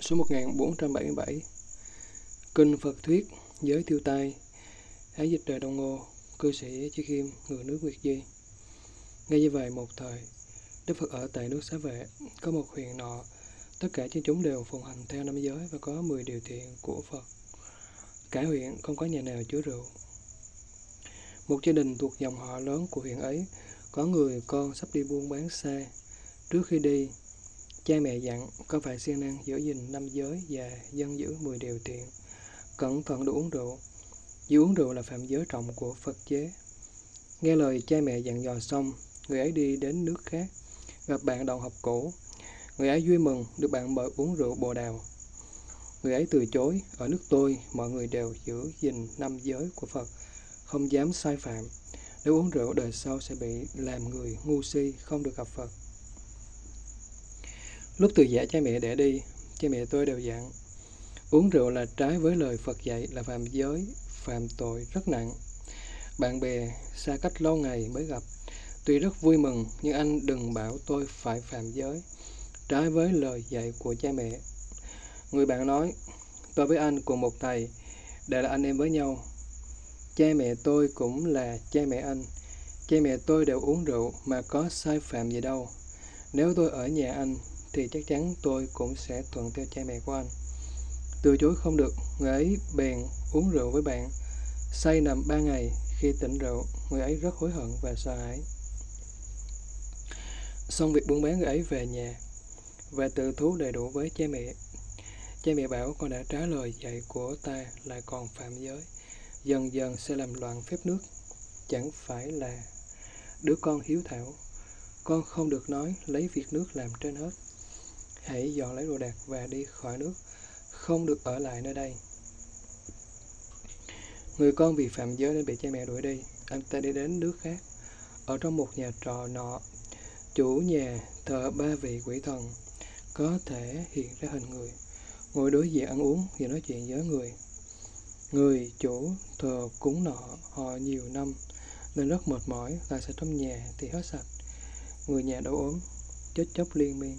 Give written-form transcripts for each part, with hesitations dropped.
số 1477, Kinh Phật Thuyết Giới Tiêu Tai, Ái Dịch Đời Đông Ngô, cư sĩ Chí Khiêm, người nước Việt Di. Ngay như vậy, một thời Đức Phật ở tại nước Xá Vệ, có một huyện nọ, tất cả dân chúng đều phụng hành theo năm giới và có 10 điều thiện của Phật. Cả huyện không có nhà nào chứa rượu. Một gia đình thuộc dòng họ lớn của huyện ấy, có người con sắp đi buôn bán xa. Trước khi đi, cha mẹ dặn con phải siêng năng giữ gìn năm giới và dân giữ 10 điều thiện, cẩn thận đừng uống rượu. Dù uống rượu là phạm giới trọng của Phật chế. Nghe lời cha mẹ dặn dò xong, người ấy đi đến nước khác, gặp bạn đồng học cũ. Người ấy vui mừng được bạn mời uống rượu bồ đào. Người ấy từ chối, ở nước tôi mọi người đều giữ gìn năm giới của Phật, không dám sai phạm. Nếu uống rượu đời sau sẽ bị làm người ngu si, không được gặp Phật. Lúc từ giả cha mẹ để đi, cha mẹ tôi đều dặn, uống rượu là trái với lời Phật dạy, là phạm giới, phạm tội rất nặng. Bạn bè xa cách lâu ngày mới gặp, tuy rất vui mừng nhưng anh đừng bảo tôi phải phạm giới, trái với lời dạy của cha mẹ. Người bạn nói, tôi với anh cùng một thầy, đều là anh em với nhau. Cha mẹ tôi cũng là cha mẹ anh, cha mẹ tôi đều uống rượu mà có sai phạm gì đâu. Nếu tôi ở nhà anh thì chắc chắn tôi cũng sẽ thuận theo cha mẹ của anh. Từ chối không được, người ấy bèn uống rượu với bạn, say nằm 3 ngày. Khi tỉnh rượu, người ấy rất hối hận và sợ hãi. Xong việc buôn bán, người ấy về nhà và tự thú đầy đủ với cha mẹ. Cha mẹ bảo, con đã trái lời dạy của ta lại còn phạm giới, dần dần sẽ làm loạn phép nước, chẳng phải là đứa con hiếu thảo. Con không được nói lấy việc nước làm trên hết, hãy dọn lấy đồ đạc và đi khỏi nước, không được ở lại nơi đây. Người con vì phạm giới nên bị cha mẹ đuổi đi. Anh ta đi đến nước khác, ở trong một nhà trọ nọ, chủ nhà thờ 3 vị quỷ thần, có thể hiện ra hình người, ngồi đối diện ăn uống và nói chuyện với người. Người chủ thờ cúng nọ họ nhiều năm nên rất mệt mỏi, tài sản trong nhà thì hết sạch. Người nhà đau ốm, chết chóc liên miên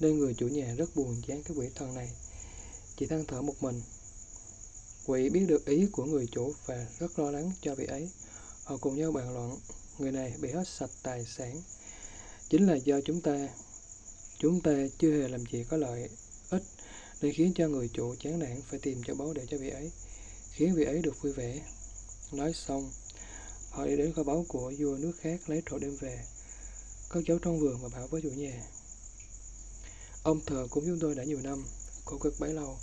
nên người chủ nhà rất buồn chán cái quỷ thần này, chỉ than thở một mình. Quỷ biết được ý của người chủ và rất lo lắng cho vị ấy. Họ cùng nhau bàn luận, người này bị hết sạch tài sản chính là do chúng ta chưa hề làm gì có lợi ích nên khiến cho người chủ chán nản, phải tìm châu báu để cho vị ấy, khiến vị ấy được vui vẻ. Nói xong, họ đi đến kho báu của vua nước khác lấy trộm đem về, có cháu trong vườn mà bảo với chủ nhà, ông thờ cúng chúng tôi đã nhiều năm, khổ cực bấy lâu,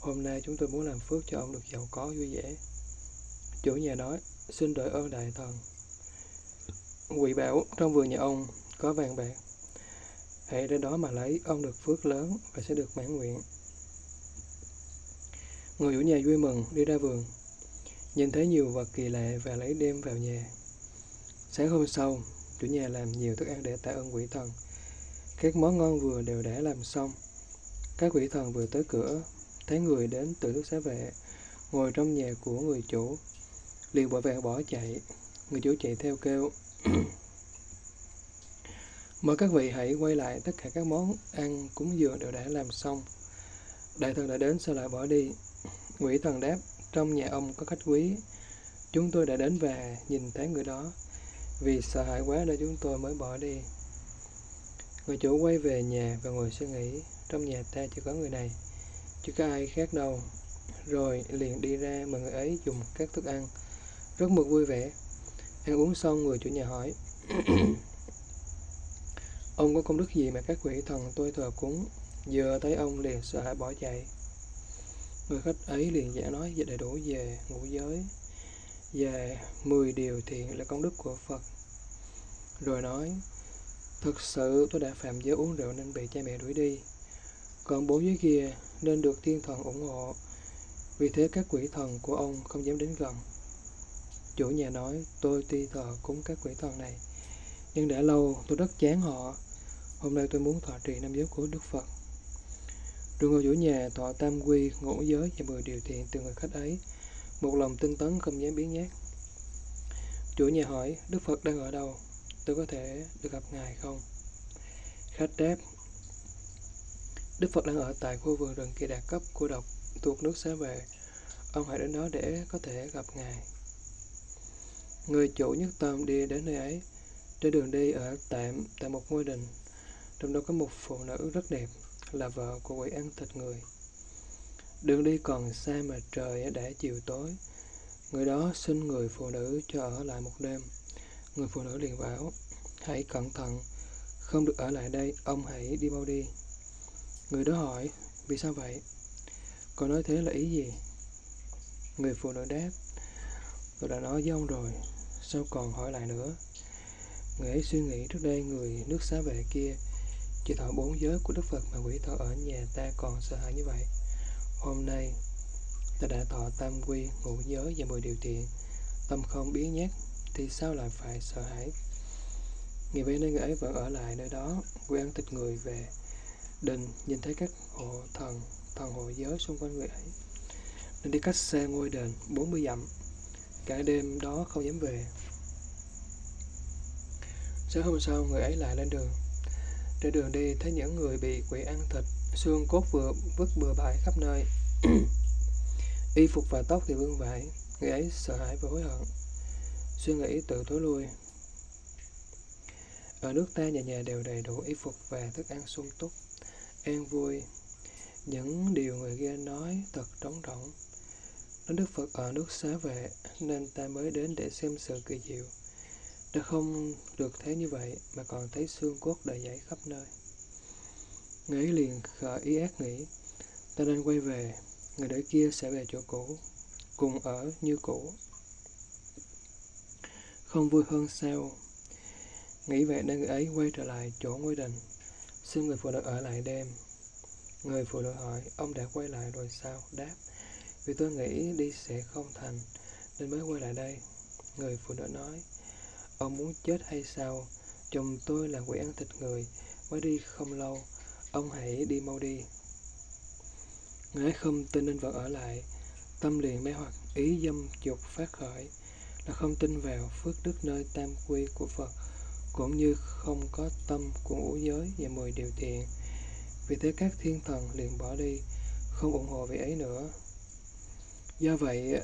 hôm nay chúng tôi muốn làm phước cho ông được giàu có vui vẻ. Chủ nhà nói, xin đội ơn đại thần. Quỷ bảo, trong vườn nhà ông có vàng bạc, hãy đến đó mà lấy, ông được phước lớn và sẽ được mãn nguyện. Người chủ nhà vui mừng đi ra vườn, nhìn thấy nhiều vật kỳ lạ và lấy đem vào nhà. Sáng hôm sau, chủ nhà làm nhiều thức ăn để tạ ơn quỷ thần. Các món ngon vừa đều đã làm xong. Các quỷ thần vừa tới cửa, thấy người đến từ nước Xá Vệ ngồi trong nhà của người chủ, liền vội vàng bỏ chạy. Người chủ chạy theo kêu, mời các vị hãy quay lại, tất cả các món ăn cúng dường đều đã làm xong. Đại thần đã đến, sao lại bỏ đi? Quỷ thần đáp, trong nhà ông có khách quý, chúng tôi đã đến và nhìn thấy người đó, vì sợ hãi quá nên chúng tôi mới bỏ đi. Người chủ quay về nhà và ngồi suy nghĩ, trong nhà ta chỉ có người này, chứ có ai khác đâu. Rồi liền đi ra mà người ấy dùng các thức ăn, rất mực vui vẻ. Ăn uống xong, người chủ nhà hỏi, ông có công đức gì mà các quỷ thần tôi thờ cúng giờ thấy ông liền sợ hãi bỏ chạy? Người khách ấy liền giả nói về đầy đủ về ngũ giới và 10 điều thiện là công đức của Phật, rồi nói, thực sự tôi đã phạm giới uống rượu nên bị cha mẹ đuổi đi, còn 4 giới kia nên được thiên thần ủng hộ, vì thế các quỷ thần của ông không dám đến gần. Chủ nhà nói, tôi tuy thờ cúng các quỷ thần này nhưng đã lâu tôi rất chán họ, hôm nay tôi muốn thọ trì 5 giới của Đức Phật. Rồi người chủ nhà thọ tam quy, ngũ giới và 10 điều thiện từ người khách ấy, một lòng tinh tấn không dám biến nhát. Chủ nhà hỏi, Đức Phật đang ở đâu, tôi có thể được gặp Ngài không? Khách đáp, Đức Phật đang ở tại khu vườn rừng Kỳ Đạt Cấp của độc thuộc nước Xá Vệ. Ông hãy đến đó để có thể gặp Ngài. Người chủ nhất tâm đi đến nơi ấy. Trên đường đi ở tạm tại một ngôi đình, trong đó có một phụ nữ rất đẹp, là vợ của quỷ ăn thịt người. Đường đi còn xa mà trời đã chiều tối. Người đó xin người phụ nữ cho ở lại một đêm. Người phụ nữ liền bảo: hãy cẩn thận, không được ở lại đây, ông hãy đi mau đi. Người đó hỏi: vì sao vậy? Cậu nói thế là ý gì? Người phụ nữ đáp: tôi đã nói với ông rồi, sao còn hỏi lại nữa? Người ấy suy nghĩ trước đây người nước Xá Vệ kia chỉ thọ 4 giới của Đức Phật mà quỷ thọ ở nhà ta còn sợ hãi như vậy. Hôm nay ta đã thọ 3 quy, 4 giới và 10 điều thiện, tâm không biến nhát, thì sao lại phải sợ hãi? Nghĩ vậy nên người ấy vẫn ở lại nơi đó. Quỷ ăn thịt người về đình, nhìn thấy các hộ thần, thần hộ giới xung quanh người ấy, nên đi cách xa ngôi đền 40 dặm. Cả đêm đó không dám về. Sáng hôm sau, người ấy lại lên đường. Trên đường đi thấy những người bị quỷ ăn thịt, xương cốt vừa vứt bừa bãi khắp nơi. Y phục và tóc thì vương vãi. Người ấy sợ hãi và hối hận, suy nghĩ tự thối lui. Ở nước ta nhà nhà đều đầy đủ y phục và thức ăn sung túc, an vui. Những điều người kia nói thật trống rỗng. Đến Đức Phật ở nước Xá Vệ nên ta mới đến để xem sự kỳ diệu. Đã không được thấy như vậy mà còn thấy xương cốt đầy dãy khắp nơi. Người ấy liền khởi ý ác nghĩ: ta nên quay về, người đỡ kia sẽ về chỗ cũ, cùng ở như cũ, không vui hơn sao? Nghĩ vậy nên người ấy quay trở lại chỗ ngôi đình, xin người phụ nữ ở lại đêm. Người phụ nữ hỏi: ông đã quay lại rồi sao? Đáp: vì tôi nghĩ đi sẽ không thành nên mới quay lại đây. Người phụ nữ nói: ông muốn chết hay sao? Chồng tôi là quỷ ăn thịt người, mới đi không lâu, ông hãy đi mau đi. Người ấy không tin nên vẫn ở lại. Tâm liền mê hoặc, ý dâm dục phát khởi, là không tin vào phước đức nơi 3 quy của Phật, cũng như không có tâm của 4 giới và 10 điều thiện. Vì thế các thiên thần liền bỏ đi, không ủng hộ vị ấy nữa. Do vậy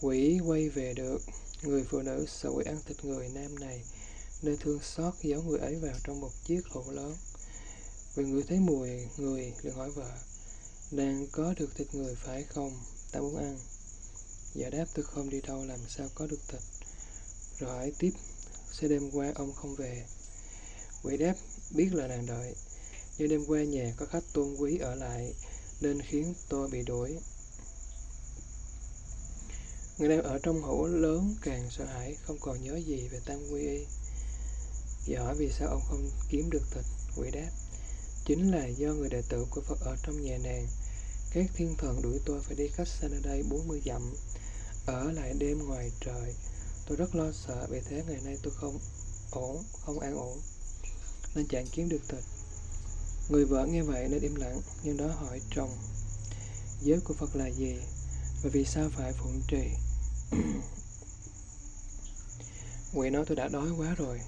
quỷ quay về được. Người phụ nữ sợ quỷ ăn thịt người nam này nên thương xót giấu người ấy vào trong một chiếc hũ lớn. Vì người thấy mùi người liền hỏi vợ: nàng có được thịt người phải không? Ta muốn ăn. Vợ đáp: tôi không đi đâu làm sao có được thịt. Rồi hỏi tiếp: sẽ đêm qua ông không về? Quỷ đáp: biết là nàng đợi, nhưng đêm qua nhà có khách tôn quý ở lại nên khiến tôi bị đuổi. Người đang ở trong hũ lớn càng sợ hãi, không còn nhớ gì về 3 quy y. Vợ hỏi: vì sao ông không kiếm được thịt? Quỷ đáp: chính là do người đệ tử của Phật ở trong nhà nàng. Các thiên thần đuổi tôi phải đi cách xa nơi đây 40 dặm, ở lại đêm ngoài trời. Tôi rất lo sợ, vì thế ngày nay tôi không an ổn, nên chẳng kiếm được thịt. Người vợ nghe vậy nên im lặng, nhưng đó hỏi chồng: giới của Phật là gì, và vì sao phải phụng trì? Quỷ nói: tôi đã đói quá rồi.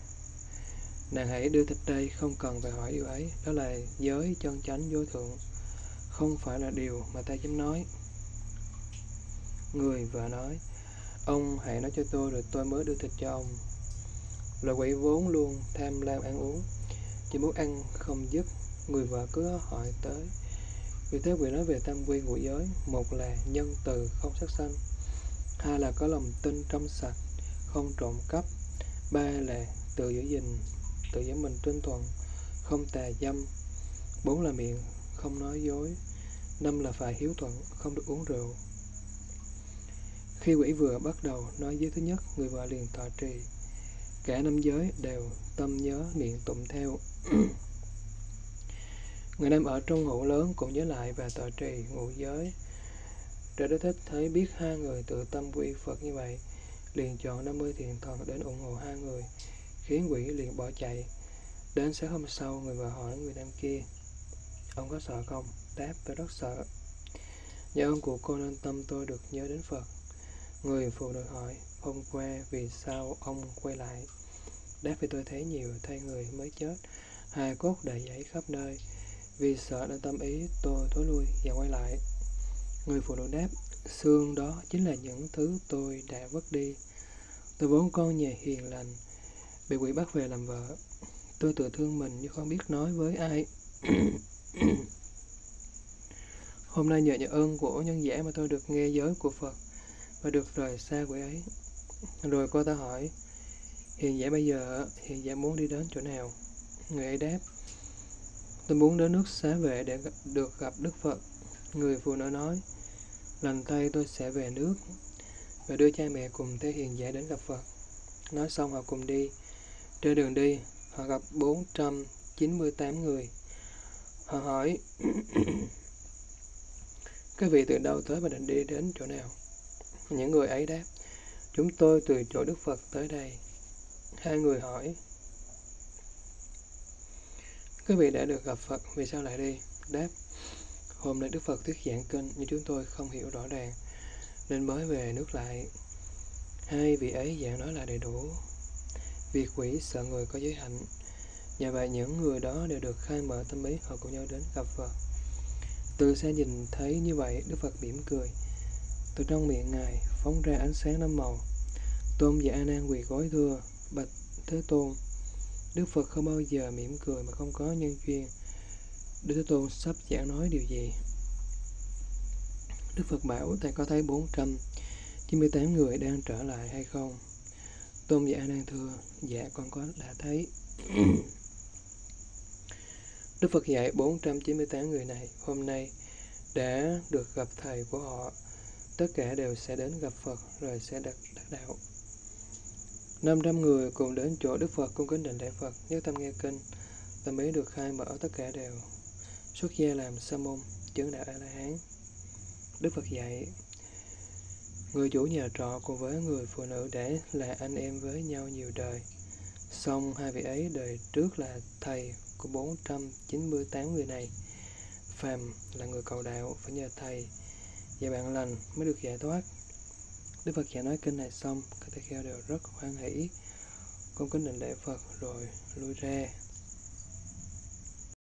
Nàng hãy đưa thịt đây, không cần phải hỏi điều ấy. Đó là giới chân chánh vô thượng, không phải là điều mà ta dám nói. Người vợ nói: ông hãy nói cho tôi rồi tôi mới đưa thịt cho ông. Loài quỷ vốn luôn tham lam ăn uống, chỉ muốn ăn không dứt. Người vợ cứ hỏi tới. Vì thế quỷ nói về 3 quy của giới: một là nhân từ, không sát sanh; 2 là có lòng tin trong sạch, không trộm cắp; 3 là tự giữ mình tuân thuận, không tà dâm; 4 là miệng không nói dối; 5 là phải hiếu thuận, không được uống rượu. Khi quỷ vừa bắt đầu nói giới thứ nhất, người vợ liền thọ trì. Cả 5 giới đều tâm nhớ miệng tụng theo. Người nam ở trong ngũ lớn cũng nhớ lại và tọa trì 5 giới. Trời Đức Thích thấy biết 2 người tự tâm quy Phật như vậy, liền chọn 50 thiện thần đến ủng hộ 2 người, khiến quỷ liền bỏ chạy. Đến sáng hôm sau, người vợ hỏi người nam kia: ông có sợ không? Đáp: tôi rất sợ. Nhờ ơn của cô nên tâm tôi được nhớ đến Phật. Người phụ nữ hỏi: hôm qua vì sao ông quay lại? Đáp: vì tôi thấy nhiều thay người mới chết, hài cốt đầy dãy khắp nơi. vì sợ nên tâm ý tôi thối lui và quay lại. Người phụ nữ đáp, xương đó chính là những thứ tôi đã vứt đi. Tôi vốn con nhà hiền lành, bị quỷ bắt về làm vợ. Tôi tự thương mình nhưng không biết nói với ai. Hôm nay nhờ ơn của nhân giả mà tôi được nghe giới của Phật và được rời xa quỷ ấy. Rồi cô ta hỏi, hiền giả bây giờ, hiền giả muốn đi đến chỗ nào? Người ấy đáp, tôi muốn đến nước Xá Vệ để được gặp Đức Phật. Người phụ nữ nói, lần tay tôi sẽ về nước và đưa cha mẹ cùng theo hiền giả đến gặp Phật. Nói xong họ cùng đi. Trên đường đi, họ gặp 498 người. Họ hỏi, các vị từ đâu tới và định đi đến chỗ nào? Những người ấy đáp, chúng tôi từ chỗ Đức Phật tới đây. Hai người hỏi, các vị đã được gặp Phật, vì sao lại đi? Đáp, hôm nay Đức Phật thuyết giảng kinh nhưng chúng tôi không hiểu rõ ràng nên mới về nước lại. Hai vị ấy giảng nói là đầy đủ. Vì quỷ sợ người có giới hạnh, nhờ vậy những người đó đều được khai mở tâm ý, họ cùng nhau đến gặp Phật. Từ xa nhìn thấy như vậy, Đức Phật mỉm cười. Từ trong miệng Ngài phóng ra ánh sáng 5 màu. Tôn giả A Nan quỳ gối thưa, bạch Thế Tôn, Đức Phật không bao giờ mỉm cười mà không có nhân duyên. Đức Thế Tôn sắp giảng nói điều gì? Đức Phật bảo, thầy có thấy 498 người đang trở lại hay không? Tôn giả đang thưa, dạ con có đã thấy. Đức Phật dạy 498 người này hôm nay đã được gặp thầy của họ. Tất cả đều sẽ đến gặp Phật rồi sẽ đắc đạo. 500 người cùng đến chỗ Đức Phật cung kính đảnh lễ Phật, nhất tâm nghe kinh, tâm ý được khai mở, tất cả đều xuất gia làm sa môn, chứng đạo A-la-hán. Đức Phật dạy, người chủ nhà trọ cùng với người phụ nữ đã là anh em với nhau nhiều đời. Song hai vị ấy đời trước là thầy của 498 người này. Phàm là người cầu đạo phải nhờ thầy và bạn lành mới được giải thoát. Đức Phật dạy nói kinh này xong, các tỳ kheo đều rất hoan hỷ, cung kính đảnh lễ Phật rồi lui ra.